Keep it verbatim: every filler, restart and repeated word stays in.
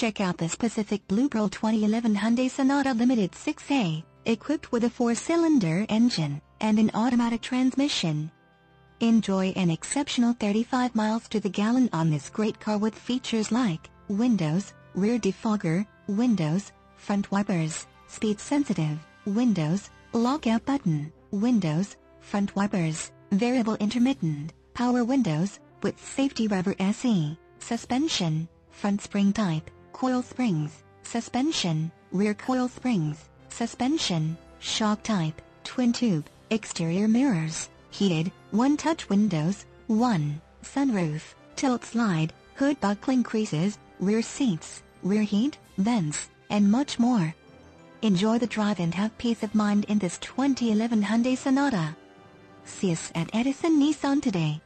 Check out this Pacific Blue Pearl twenty eleven Hyundai Sonata Limited six A, equipped with a four-cylinder engine and an automatic transmission. Enjoy an exceptional thirty-five miles to the gallon on this great car with features like windows, rear defogger, windows, front wipers, speed-sensitive, windows, lockout button, windows, front wipers, variable intermittent, power windows, with safety rubber S E, suspension, front spring type, coil springs, suspension, rear coil springs, suspension, shock type, twin tube, exterior mirrors, heated, one-touch windows, one, sunroof, tilt slide, hood buckling creases, rear seats, rear heat, vents, and much more. Enjoy the drive and have peace of mind in this twenty eleven Hyundai Sonata. See us at Edison Nissan today.